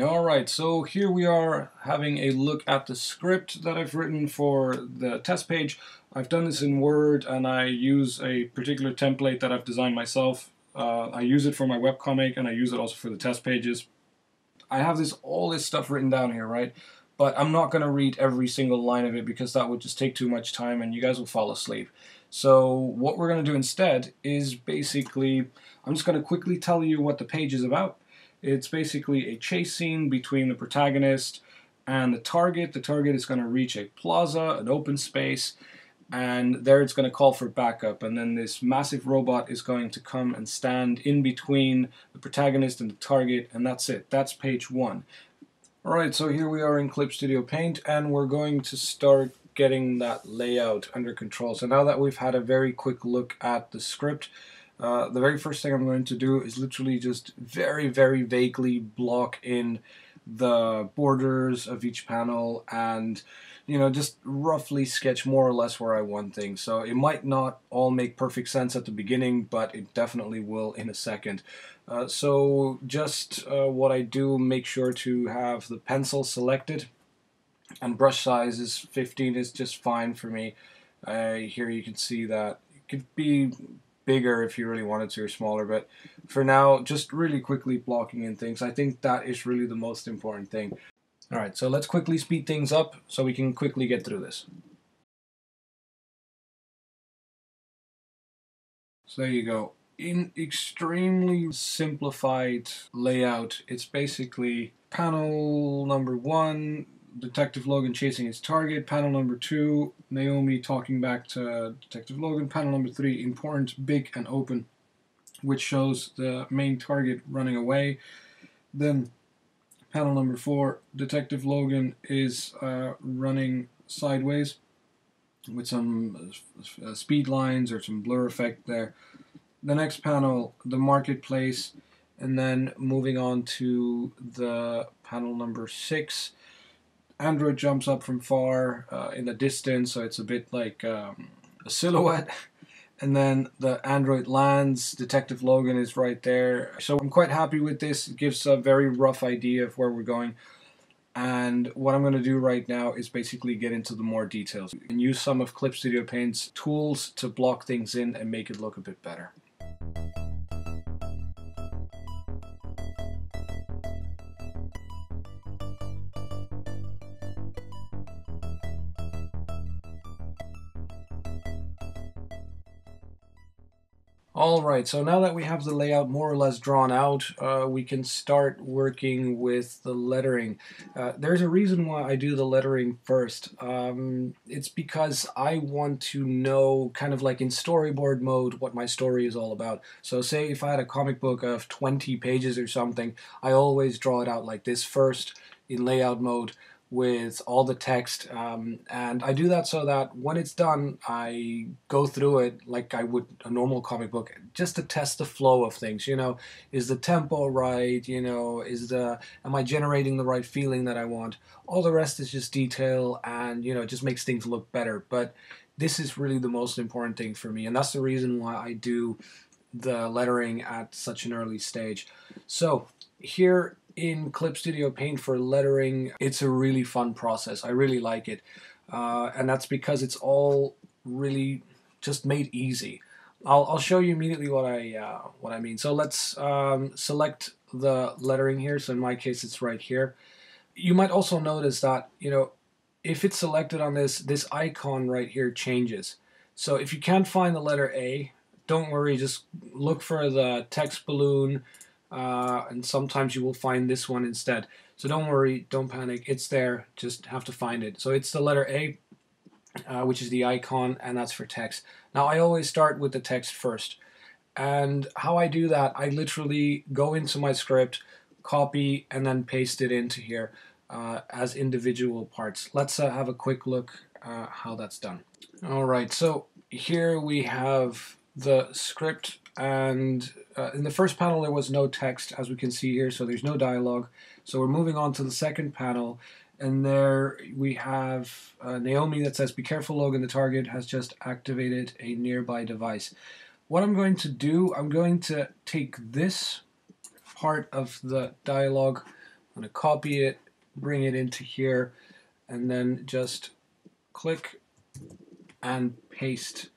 Alright, so here we are having a look at the script that I've written for the test page. I've done this in Word and I use a particular template that I've designed myself. I use it for my webcomic and I use it also for the test pages. I have all this stuff written down here, right? But I'm not going to read every single line of it because that would just take too much time and you guys will fall asleep. So what we're going to do instead is basically, I'm just going to quickly tell you what the page is about. It's basically a chase scene between the protagonist and the target. The target is going to reach a plaza, an open space, and there it's going to call for backup. And then this massive robot is going to come and stand in between the protagonist and the target, and that's it. That's page one. Alright, so here we are in Clip Studio Paint, and we're going to start getting that layout under control. So now that we've had a very quick look at the script, the very first thing I'm going to do is literally just very, very vaguely block in the borders of each panel and, you know, just roughly sketch more or less where I want things. So it might not all make perfect sense at the beginning, but it definitely will in a second. So what I do, make sure to have the pencil selected, and brush size is 15 is just fine for me. Here you can see that it could be bigger if you really wanted to, or smaller, but for now, just really quickly blocking in things. I think that is really the most important thing. Alright, so let's quickly speed things up so we can quickly get through this. So there you go. In extremely simplified layout, it's basically panel number 1, Detective Logan chasing his target, panel number 2, Naomi talking back to Detective Logan, panel number 3, important, big and open, which shows the main target running away. Then panel number 4, Detective Logan is running sideways with some speed lines or some blur effect there. The next panel, the marketplace, and then moving on to the panel number 6, Android jumps up from far in the distance, so it's a bit like a silhouette. And then the Android lands, Detective Logan is right there. So I'm quite happy with this. It gives a very rough idea of where we're going. And what I'm going to do right now is basically get into the more details and use some of Clip Studio Paint's tools to block things in and make it look a bit better. Alright, so now that we have the layout more or less drawn out, we can start working with the lettering. There's a reason why I do the lettering first. It's because I want to know, kind of like in storyboard mode, what my story is all about. So say if I had a comic book of 20 pages or something, I always draw it out like this first in layout mode with all the text, and I do that so that when it's done I go through it like I would a normal comic book, just to test the flow of things. You know, is the tempo right? You know, am I generating the right feeling that I want? All the rest is just detail, and you know, it just makes things look better. But this is really the most important thing for me, and that's the reason why I do the lettering at such an early stage. So here in Clip Studio Paint for lettering, it's a really fun process. I really like it, and that's because it's all really just made easy. I'll show you immediately what I mean. So let's select the lettering here. So in my case, it's right here. You might also notice that, you know, if it's selected on this icon right here changes. So if you can't find the letter A, don't worry. Just look for the text balloon. And sometimes you will find this one instead. So don't worry, don't panic, it's there, just have to find it. So it's the letter A, which is the icon, and that's for text. Now I always start with the text first. And how I do that, I literally go into my script, copy, and then paste it into here as individual parts. Let's have a quick look how that's done. Alright, so here we have the script, and in the first panel there was no text, as we can see here, so there's no dialogue. So we're moving on to the second panel, and there we have Naomi that says, "Be careful, Logan, the target has just activated a nearby device." What I'm going to do, I'm going to take this part of the dialogue I'm going to copy it, bring it into here, and then just click and paste.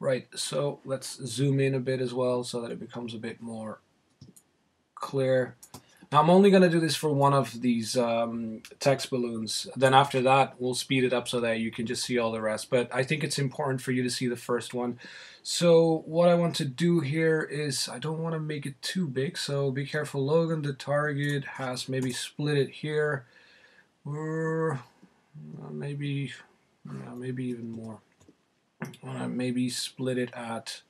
Right, so let's zoom in a bit as well so that it becomes a bit more clear. Now I'm only going to do this for one of these text balloons. Then after that we'll speed it up so that you can just see all the rest. But I think it's important for you to see the first one. So what I want to do here is I don't want to make it too big, so be careful, Logan. The target has maybe split it here, or maybe, yeah, maybe even more. I want to maybe split it at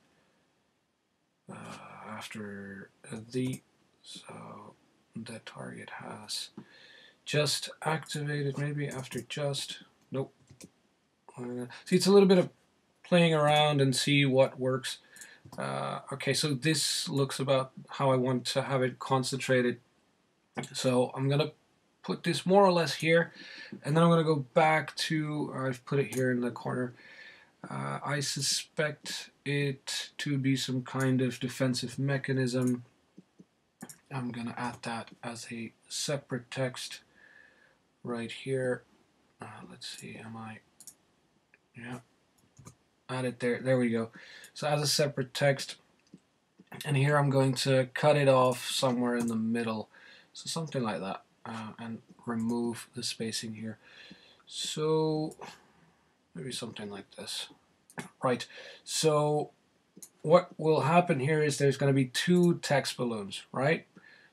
after the, so that target has just activated, maybe after just, nope. See, it's a little bit of playing around and see what works. Okay, so this looks about how I want to have it concentrated. So I'm gonna put this more or less here, and then I'm gonna go back to, I've put it here in the corner. I suspect it to be some kind of defensive mechanism. I'm going to add that as a separate text right here. Let's see, am I... yeah. Add it there. There we go. So as a separate text. And here I'm going to cut it off somewhere in the middle. So something like that. And remove the spacing here. So... maybe something like this. Right, so what will happen here is there's going to be two text balloons, right?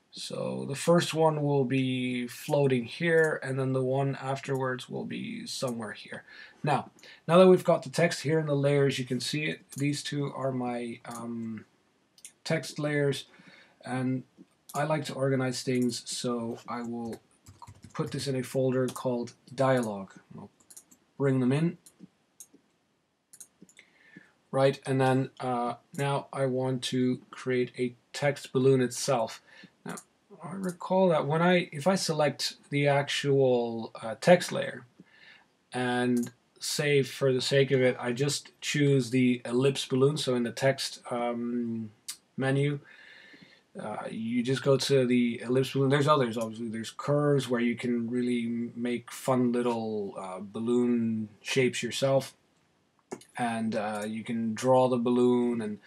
So the first one will be floating here, and then the one afterwards will be somewhere here. Now that we've got the text here in the layers, you can see it. These two are my text layers, and I like to organize things, so I will put this in a folder called Dialogue. I'll bring them in. Right, and then now I want to create a text balloon itself. Now I recall that when if I select the actual text layer and say for the sake of it I just choose the ellipse balloon, so in the text menu you just go to the ellipse balloon. There's others, obviously. There's curves where you can really make fun little balloon shapes yourself. And you can draw the balloon,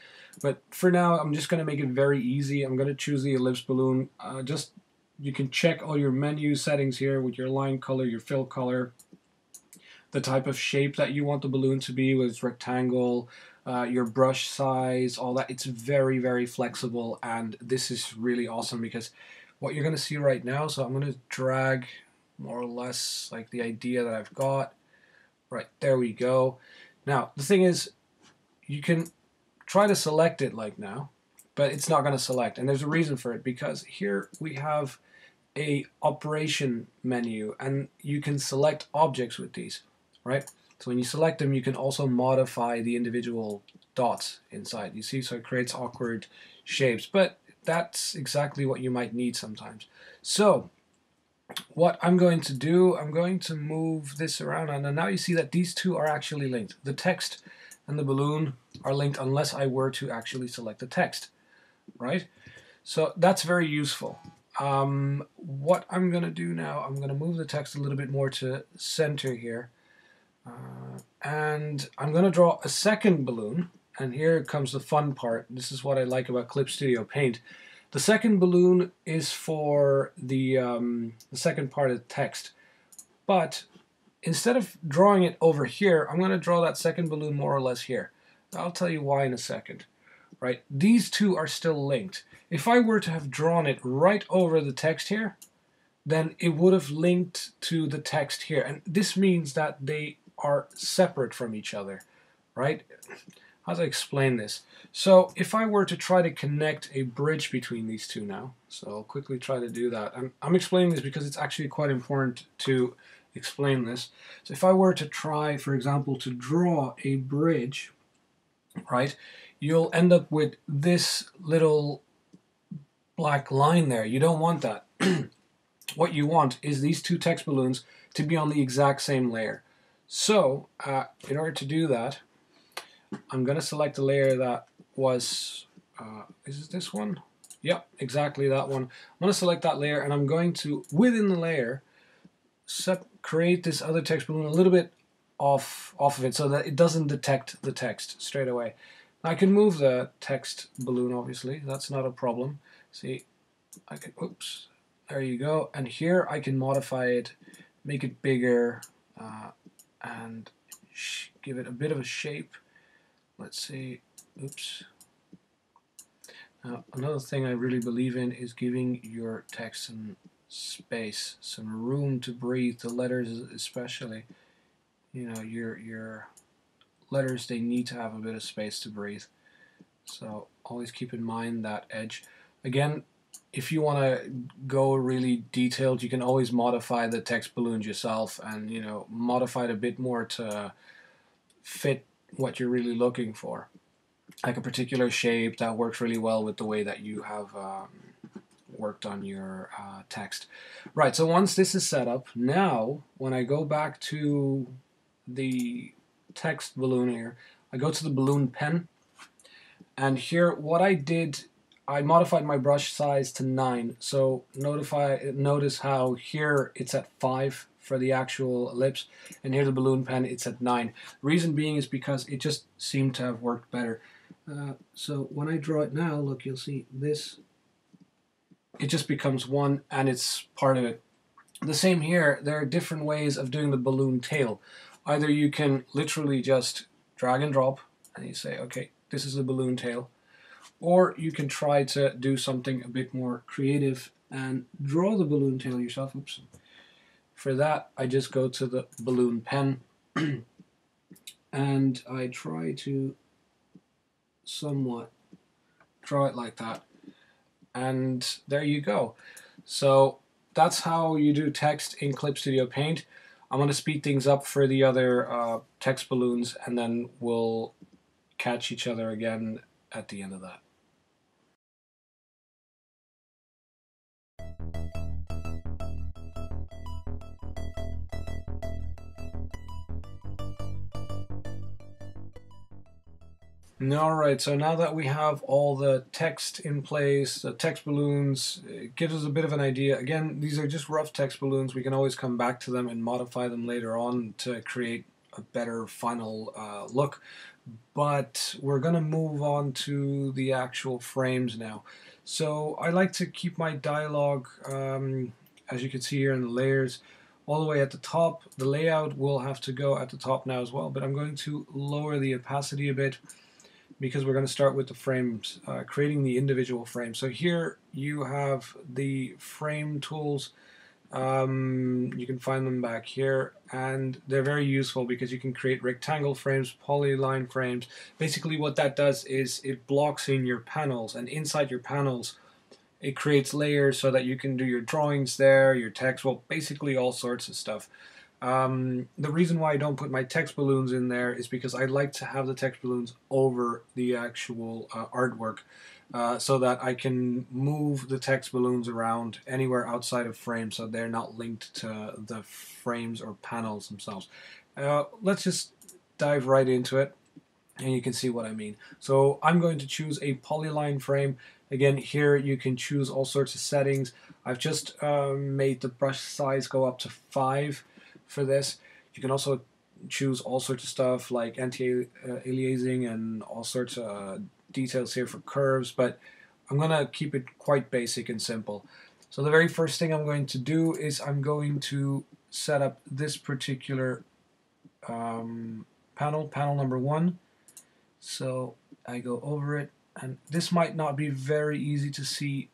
but for now I'm just going to make it very easy. I'm going to choose the ellipse balloon. Just you can check all your menu settings here with your line color, your fill color, the type of shape that you want the balloon to be, whether it's rectangle, your brush size, all that. It's very, very flexible, and this is really awesome because what you're going to see right now, so I'm going to drag more or less like the idea that I've got. Right, there we go. Now, the thing is, you can try to select it like now, but it's not going to select, and there's a reason for it, because here we have a operation menu, and you can select objects with these, right? So when you select them, you can also modify the individual dots inside, you see, so it creates awkward shapes, but that's exactly what you might need sometimes. So what I'm going to do, I'm going to move this around, and now you see that these two are actually linked. The text and the balloon are linked unless I were to actually select the text, right? So that's very useful. What I'm going to do now, I'm going to move the text a little bit more to center here, and I'm going to draw a second balloon, and here comes the fun part. This is what I like about Clip Studio Paint. The second balloon is for the second part of the text, but instead of drawing it over here, I'm going to draw that second balloon more or less here. I'll tell you why in a second. Right? These two are still linked. If I were to have drawn it right over the text here, then it would have linked to the text here, and this means that they are separate from each other, right? How do I explain this? So if I were to try to connect a bridge between these two now, so I'll quickly try to do that. I'm explaining this because it's actually quite important to explain this. So if I were to try, for example, to draw a bridge, right, you'll end up with this little black line there. You don't want that. What you want is these two text balloons to be on the exact same layer. So in order to do that, I'm going to select a layer that was, is it this one? Yep, exactly that one. I'm going to select that layer, and I'm going to, within the layer, create this other text balloon a little bit off of it so that it doesn't detect the text straight away. Now, I can move the text balloon, obviously. That's not a problem. See, I can, oops, there you go. And here I can modify it, make it bigger, and give it a bit of a shape. Let's see, oops. Now, another thing I really believe in is giving your text some space, some room to breathe, the letters especially. You know, your letters, they need to have a bit of space to breathe. So always keep in mind that edge. Again, if you want to go really detailed, you can always modify the text balloons yourself and, you know, modify it a bit more to fit what you're really looking for. Like a particular shape that works really well with the way that you have worked on your text. Right, so once this is set up, now when I go back to the text balloon here, I go to the balloon pen, and here what I did, I modified my brush size to 9, so notice how here it's at 5 for the actual ellipse, and here the balloon pen, it's at 9. Reason being is because it just seemed to have worked better. So when I draw it now, look, you'll see this, it just becomes 1 and it's part of it. The same here, there are different ways of doing the balloon tail. Either you can literally just drag and drop, and you say, okay, this is the balloon tail. Or you can try to do something a bit more creative and draw the balloon tail yourself. Oops. For that, I just go to the balloon pen and I try to somewhat draw it like that. And there you go. So that's how you do text in Clip Studio Paint. I'm going to speed things up for the other text balloons, and then we'll catch each other again at the end of that. Alright, so now that we have all the text in place, the text balloons, it gives us a bit of an idea. Again, these are just rough text balloons. We can always come back to them and modify them later on to create a better final look. But we're going to move on to the actual frames now. So I like to keep my dialogue, as you can see here in the layers, all the way at the top. The layout will have to go at the top now as well, but I'm going to lower the opacity a bit, because we're going to start with the frames, creating the individual frames. So here you have the frame tools. You can find them back here, and they're very useful because you can create rectangle frames, polyline frames. Basically what that does is it blocks in your panels, and inside your panels it creates layers so that you can do your drawings there, your text, well, basically all sorts of stuff. The reason why I don't put my text balloons in there is because I like to have the text balloons over the actual artwork, so that I can move the text balloons around anywhere outside of frames, so they're not linked to the frames or panels themselves. Let's just dive right into it, and you can see what I mean. So I'm going to choose a polyline frame. Again, here you can choose all sorts of settings. I've just made the brush size go up to 5. For this, you can also choose all sorts of stuff like anti-aliasing and all sorts of details here for curves, but I'm gonna keep it quite basic and simple. So the very first thing I'm going to do is I'm going to set up this particular panel number 1. So I go over it, and this might not be very easy to see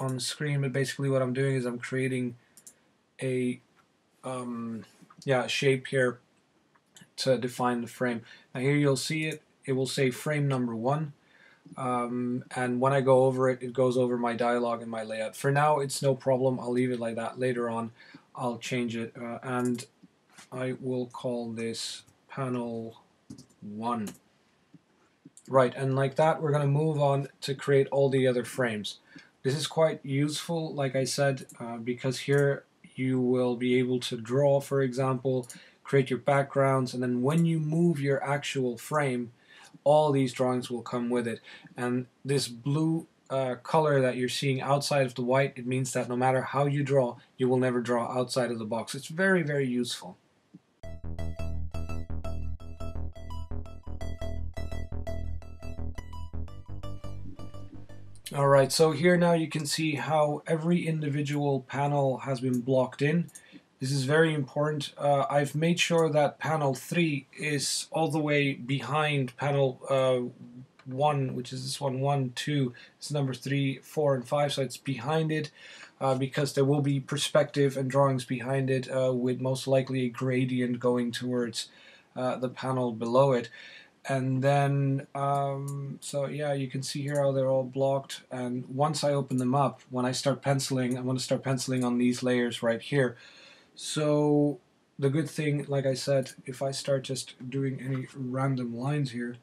on the screen, but basically what I'm doing is I'm creating a shape here to define the frame. Now here you'll see it, it will say frame number 1, and when I go over it, it goes over my dialogue and my layout. For now it's no problem, I'll leave it like that. Later on I'll change it, and I will call this panel 1. Right, and like that we're going to move on to create all the other frames. This is quite useful, like I said, because here you will be able to draw, for example, create your backgrounds, and then when you move your actual frame, all these drawings will come with it. And this blue color that you're seeing outside of the white, it means that no matter how you draw, you will never draw outside of the box. It's very, very useful. Alright, so here now you can see how every individual panel has been blocked in. This is very important. I've made sure that panel 3 is all the way behind panel 1, which is this one, 1, 2, it's number 3, 4, and 5, so it's behind it because there will be perspective and drawings behind it with most likely a gradient going towards the panel below it. And then, so yeah, you can see here how they're all blocked, and once I open them up, when I start penciling, I'm going to start penciling on these layers right here. So the good thing, like I said, if I start just doing any random lines here,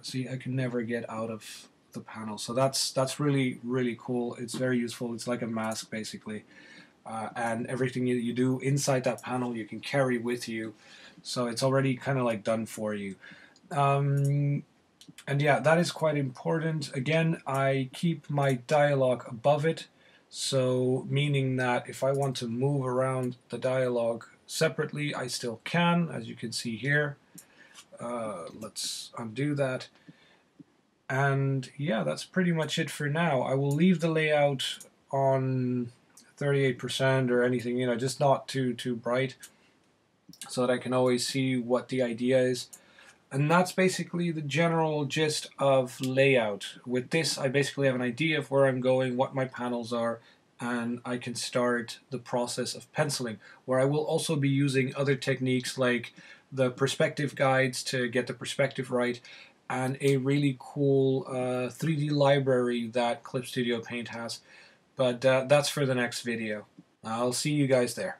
see, I can never get out of the panel. So that's really, really cool. It's very useful. It's like a mask, basically. And everything you do inside that panel, you can carry with you. So it's already kind of like done for you. And yeah, that is quite important. Again, I keep my dialogue above it, so meaning that if I want to move around the dialogue separately, I still can, as you can see here. Let's undo that. And yeah, that's pretty much it for now. I will leave the layout on 38% or anything, you know, just not too bright, so that I can always see what the idea is. And that's basically the general gist of layout. With this, I basically have an idea of where I'm going, what my panels are, and I can start the process of penciling, where I will also be using other techniques like the perspective guides to get the perspective right, and a really cool 3D library that Clip Studio Paint has. But that's for the next video. I'll see you guys there.